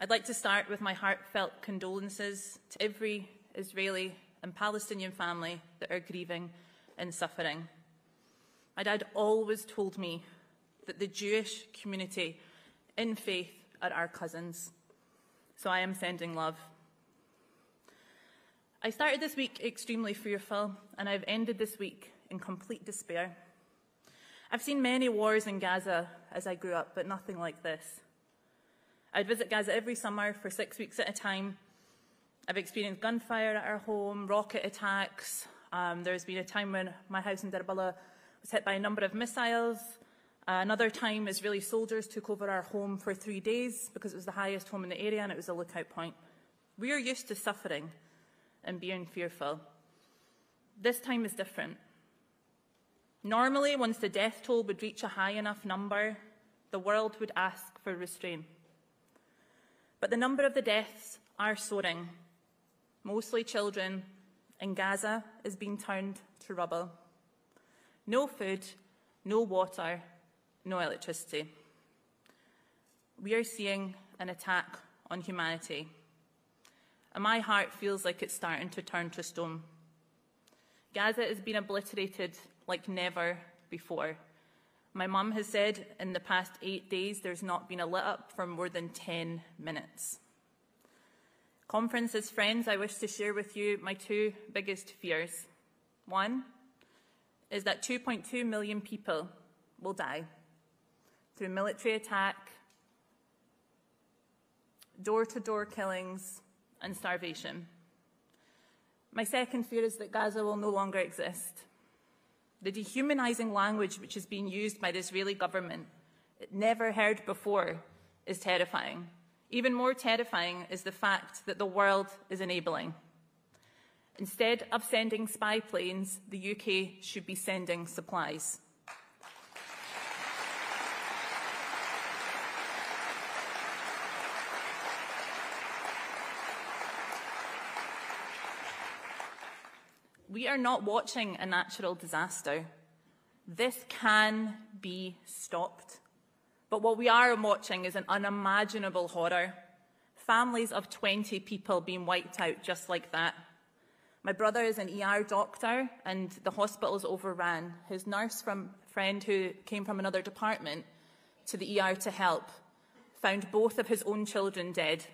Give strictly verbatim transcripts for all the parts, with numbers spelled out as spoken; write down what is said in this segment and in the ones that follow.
I'd like to start with my heartfelt condolences to every Israeli and Palestinian family that are grieving and suffering. My dad always told me that the Jewish community in faith are our cousins, so I am sending love. I started this week extremely fearful, and I've ended this week in complete despair. I've seen many wars in Gaza as I grew up, but nothing like this. I'd visit Gaza every summer for six weeks at a time. I've experienced gunfire at our home, rocket attacks. Um, there's been a time when my house in Darbala was hit by a number of missiles. Uh, another time, Israeli soldiers took over our home for three days because it was the highest home in the area and it was a lookout point. We are used to suffering and being fearful. This time is different. Normally, once the death toll would reach a high enough number, the world would ask for restraint. But the number of the deaths are soaring. Mostly children in Gaza is being turned to rubble. No food, no water, no electricity. We are seeing an attack on humanity, and my heart feels like it's starting to turn to stone. Gaza has been obliterated like never before. My mum has said in the past eight days there's not been a lit up for more than ten minutes. Conferences, friends, I wish to share with you my two biggest fears. One is that two point two million people will die through military attack, door-to-door killings, and starvation. My second fear is that Gaza will no longer exist. The dehumanizing language which is being used by the Israeli government, never heard before, is terrifying. Even more terrifying is the fact that the world is enabling. Instead of sending spy planes, the U K should be sending supplies. We are not watching a natural disaster. This can be stopped. But what we are watching is an unimaginable horror. Families of twenty people being wiped out just like that. My brother is an E R doctor and the hospital's overran. His nurse from, friend who came from another department to the E R to help found both of his own children dead.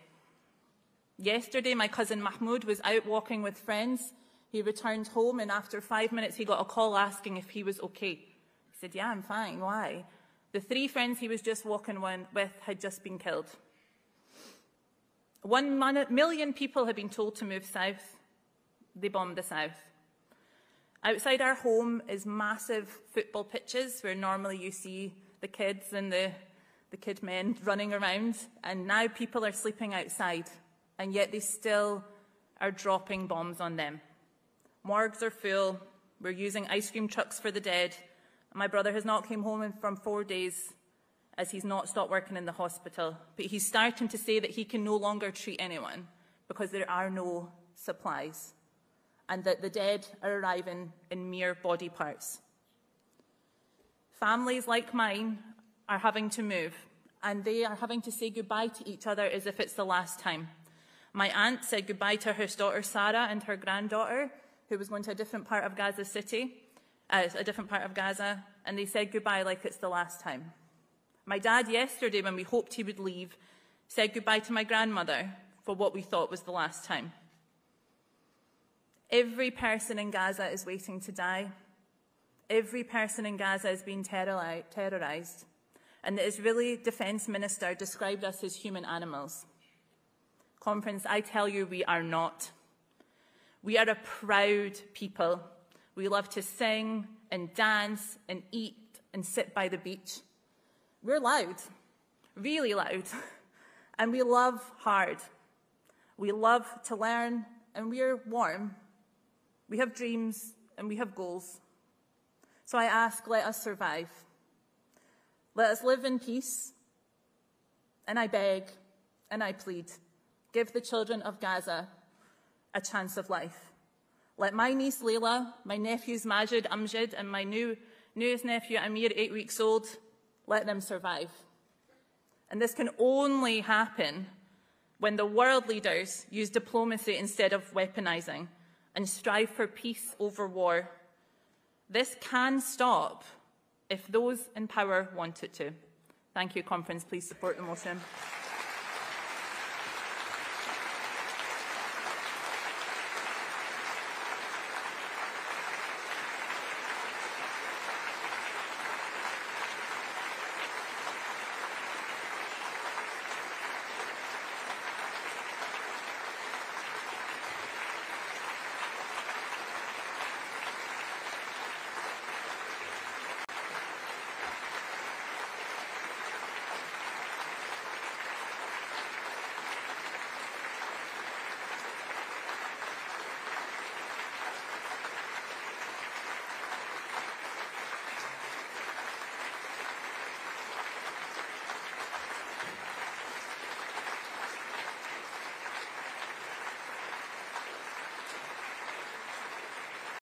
Yesterday, my cousin Mahmoud was out walking with friends. He returned home and after five minutes he got a call asking if he was okay. He said, "Yeah, I'm fine. Why?" The three friends he was just walking with had just been killed. One million people had been told to move south. They bombed the south. Outside our home is massive football pitches where normally you see the kids and the, the kid men running around, and now people are sleeping outside, and yet they still are dropping bombs on them. Morgues are full. We're using ice cream trucks for the dead. My brother has not come home from four days as he's not stopped working in the hospital. But he's starting to say that he can no longer treat anyone because there are no supplies and that the dead are arriving in mere body parts. Families like mine are having to move and they are having to say goodbye to each other as if it's the last time. My aunt said goodbye to her daughter Sarah and her granddaughter who was going to a different part of Gaza City. Uh, a different part of Gaza, and they said goodbye like it's the last time. My dad yesterday, when we hoped he would leave, said goodbye to my grandmother for what we thought was the last time. Every person in Gaza is waiting to die. Every person in Gaza is being terrori- terrorised. And the Israeli Defence Minister described us as human animals. Conference, I tell you, we are not. We are a proud people. We love to sing and dance and eat and sit by the beach. We're loud, really loud, and we love hard. We love to learn and we're warm. We have dreams and we have goals. So I ask, let us survive. Let us live in peace. And I beg and I plead, give the children of Gaza a chance of life. Let my niece Layla, my nephews Majid, Amjid, and my new, newest nephew Amir, eight weeks old, let them survive. And this can only happen when the world leaders use diplomacy instead of weaponizing and strive for peace over war. This can stop if those in power want it to. Thank you, Conference. Please support the motion.